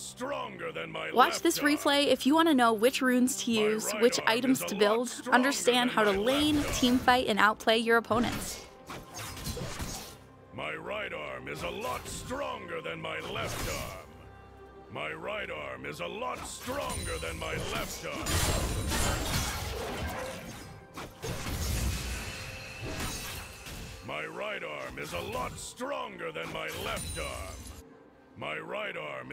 Stronger than my Watch this replay if you want to know which runes to use, which items to build, understand how to lane, teamfight, and outplay your opponents. My right arm is a lot stronger than my left arm. My right arm is a lot stronger than my left arm. My right arm is a lot stronger than my left arm. My right arm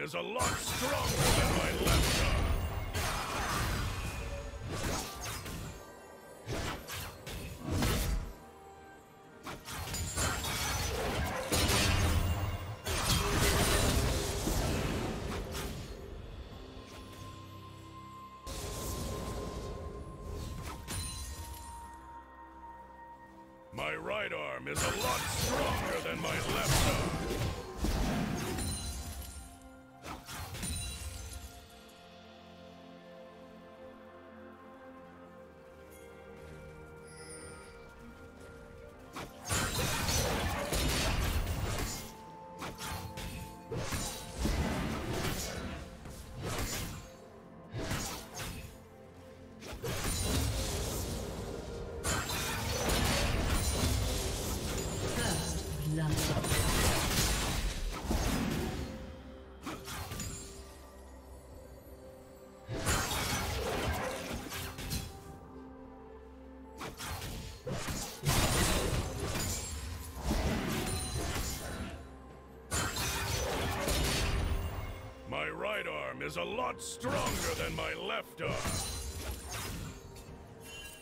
is a lot stronger than my left arm.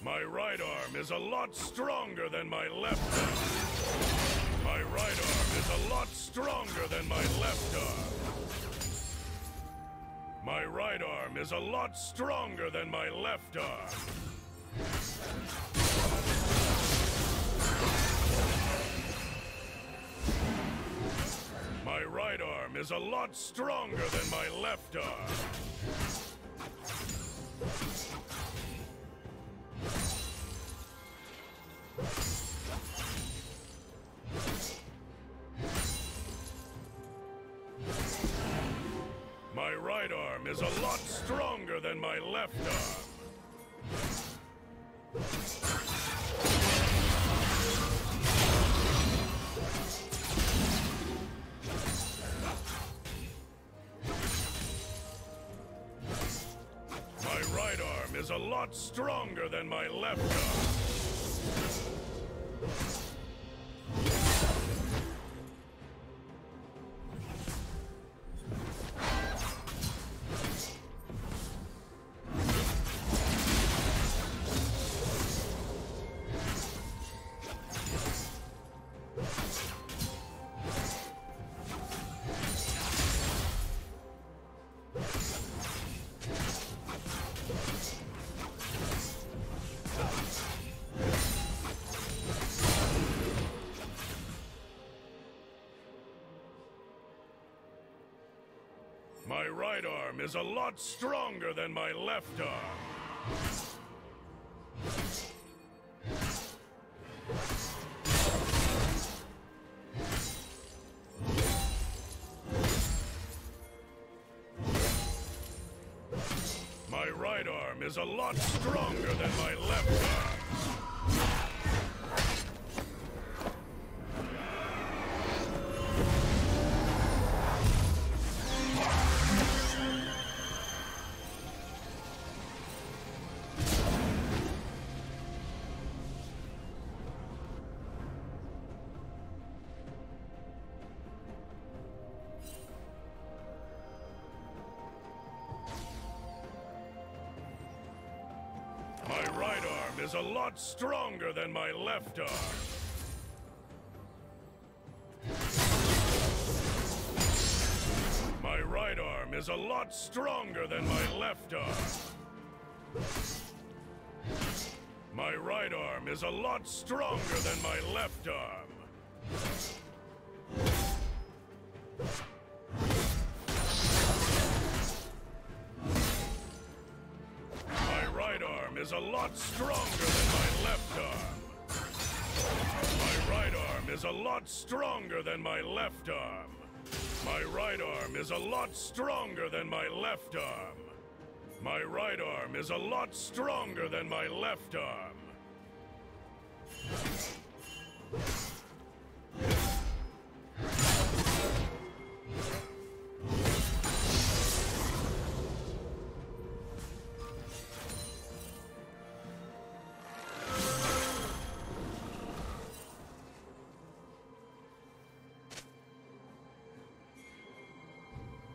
My right arm is a lot stronger than my left arm. My right arm is a lot stronger than my left arm. My right arm is a lot stronger than my left arm. My right arm is a lot stronger than my left arm. My right arm is a lot stronger than my left arm. My right arm is a lot stronger than my left arm. My right arm is a lot stronger than my left arm. Is a lot stronger than my left arm. My right arm is a lot stronger than my left arm. My right arm is a lot stronger than my left arm. Is a lot stronger than my left arm. My right arm is a lot stronger than my left arm. My right arm is a lot stronger than my left arm. Is a lot stronger than my left arm. My right arm is a lot stronger than my left arm. My right arm is a lot stronger than my left arm. My right arm is a lot stronger than my left arm.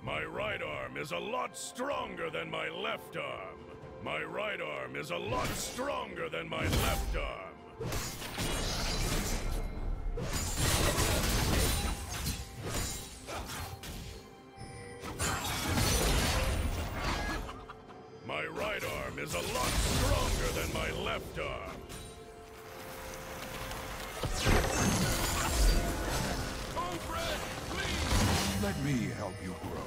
My right arm is a lot stronger than my left arm. My right arm is a lot stronger than my left arm. My right arm is a lot stronger than my left arm. Oh, Fred, please! Let me help you grow.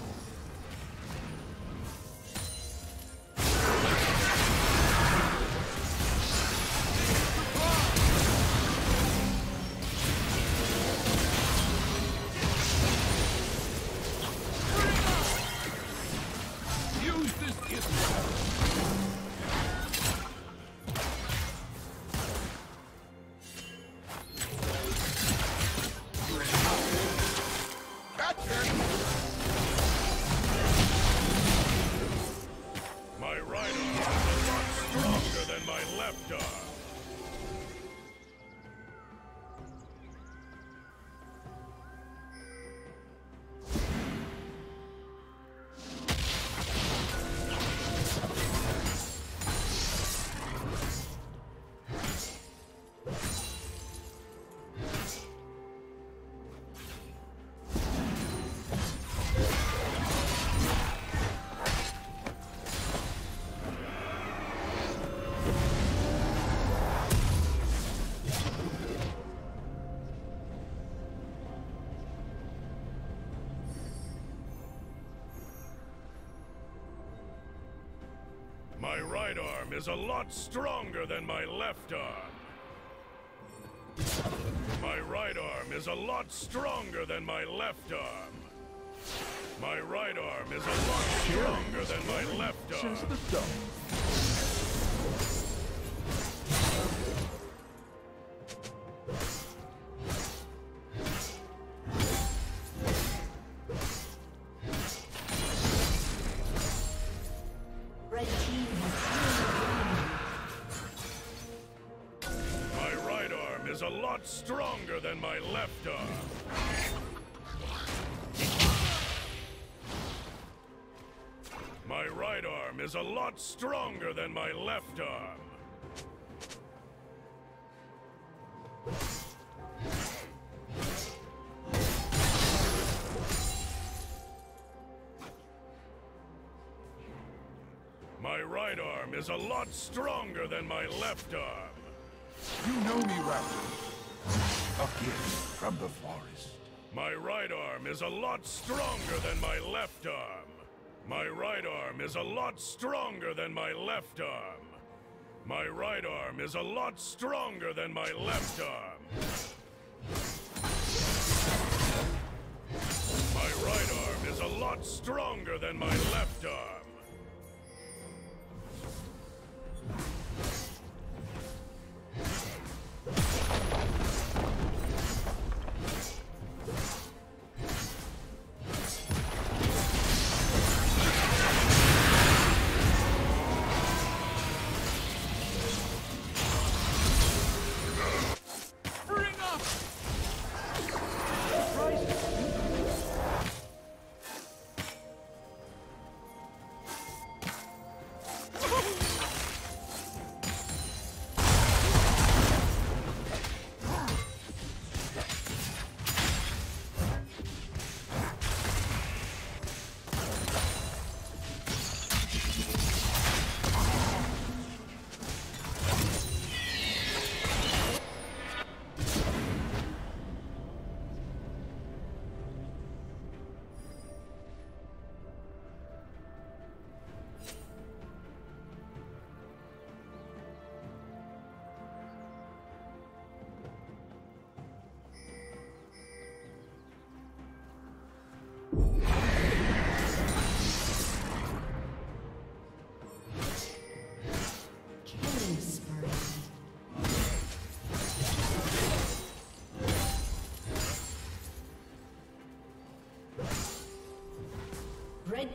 My right arm is a lot stronger than my left arm. My right arm is a lot stronger than my left arm. My right arm is a lot stronger than my left arm. Stronger than my left arm. My right arm is a lot stronger than my left arm. My right arm is a lot stronger than my left arm. You know me, Raptor. A gift from the forest. My right arm is a lot stronger than my left arm. My right arm is a lot stronger than my left arm. My right arm is a lot stronger than my left arm. My right arm is a lot stronger than my left arm. Red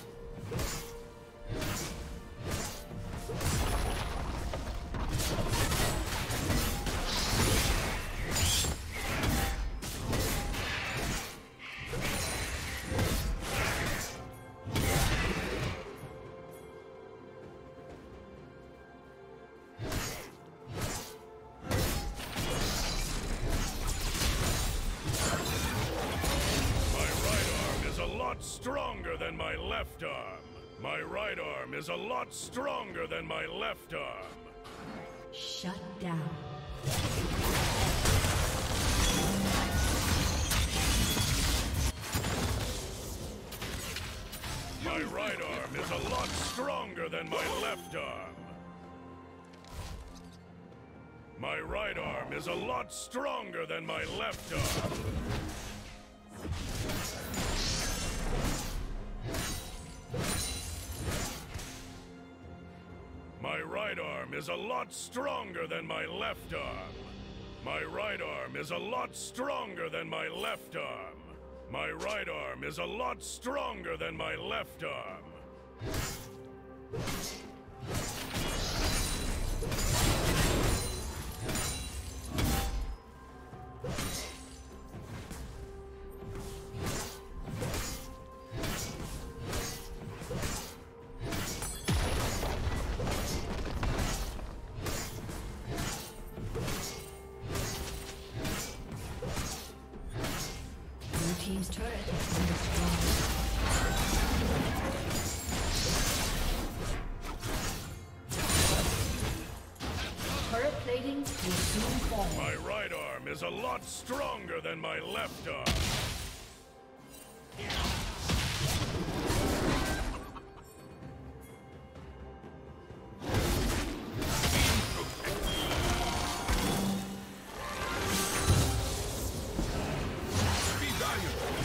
My right arm is a lot stronger than my left arm. Shut down. My right arm is a lot stronger than my left arm. My right arm is a lot stronger than my left arm. My right arm is a lot stronger than my left arm. My right arm is a lot stronger than my left arm. My right arm is a lot stronger than my left arm. My right arm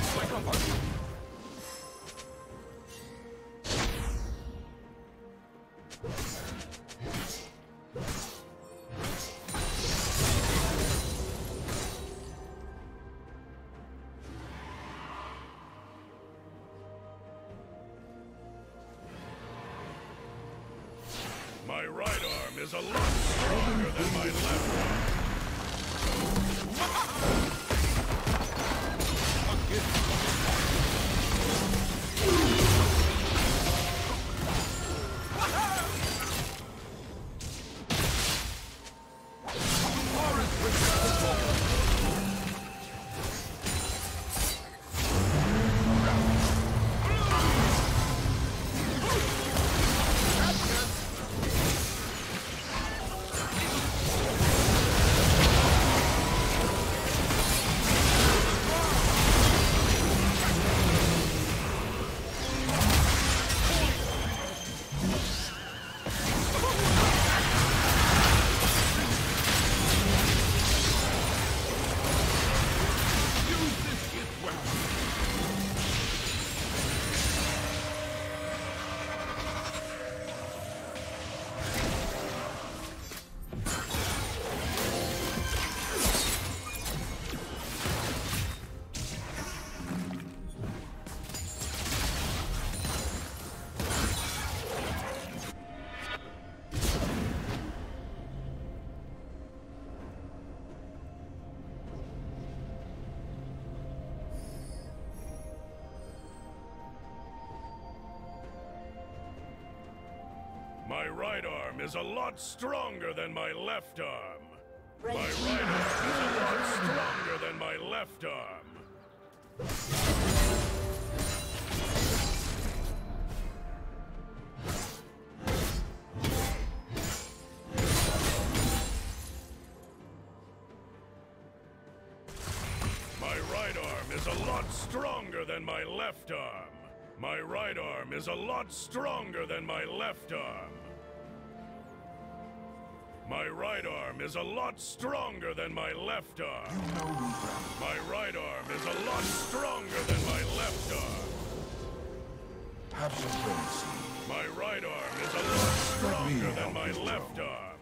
is a lot stronger than my left arm. My right arm is a lot stronger than my left arm. My right arm is a lot stronger than my left arm. My right arm is a lot stronger than my left arm. My right arm is a lot stronger than my left arm. My right arm is a lot stronger than my left arm. My right arm is a lot stronger than my left arm. My right arm is a lot stronger than my left arm. My right arm is a lot stronger than my left arm.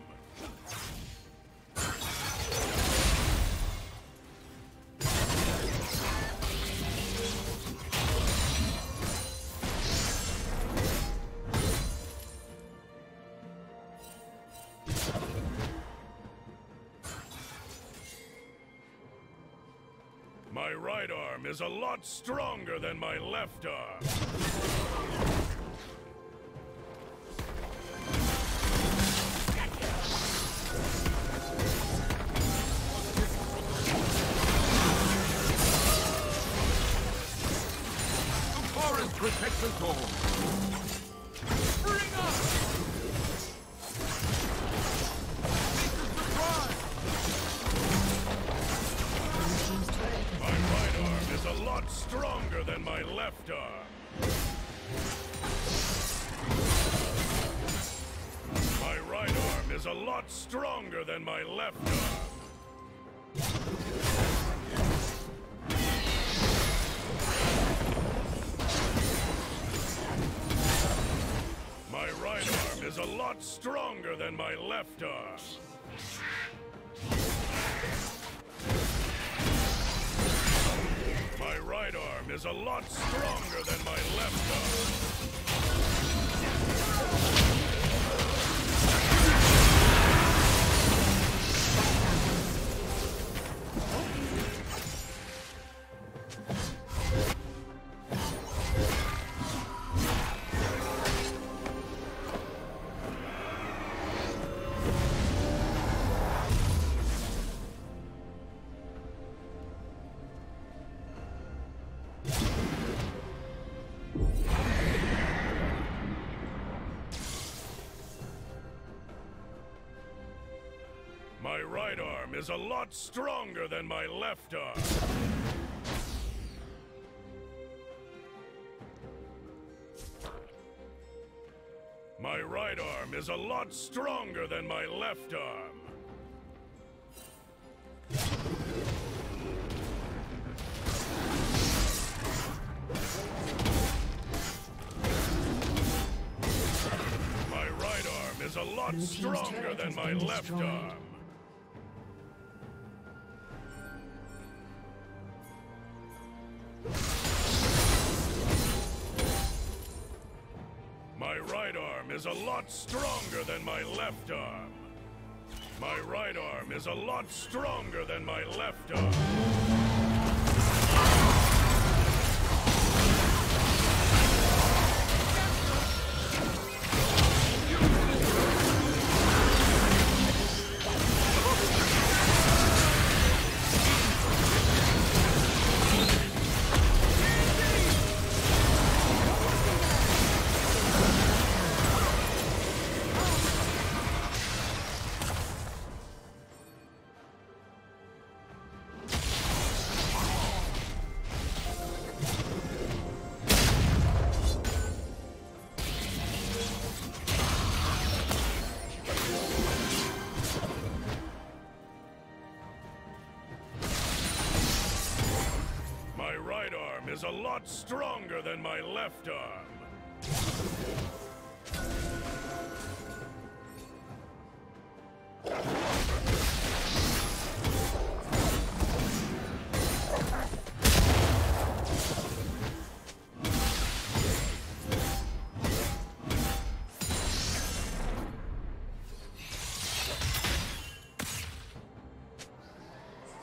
right arm is a lot stronger than my left arm. Protection goal. Bring up! This is the prize! My right arm is a lot stronger than my left arm. My right arm is a lot stronger than my left arm. My right arm is a lot stronger than my left arm. My right arm is a lot stronger than my left arm. My right arm is a lot stronger than my left arm. My right arm is a lot stronger than my left arm. My right arm is a lot stronger than my left arm. My right arm is a lot stronger than my left arm.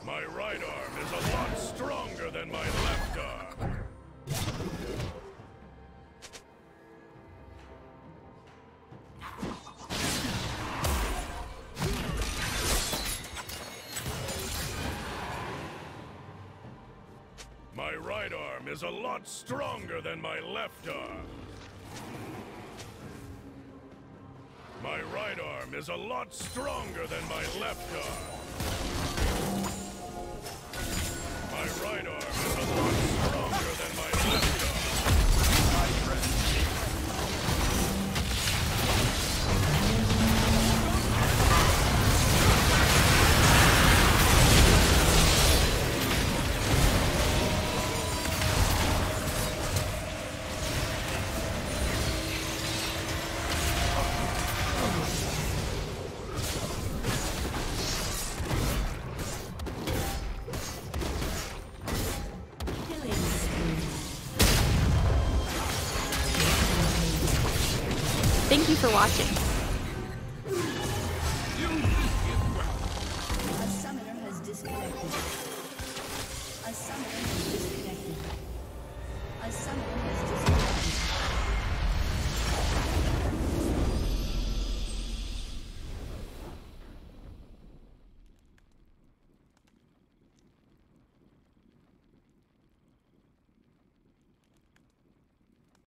My right arm is a lot stronger than my left arm. Is a lot stronger than my left arm. My right arm is a lot stronger than my left arm. My right arm is a lot stronger than my left arm. My right arm is a lot stronger than my left arm. My right arm is a lot stronger than my left arm. My friend. Thank you for watching.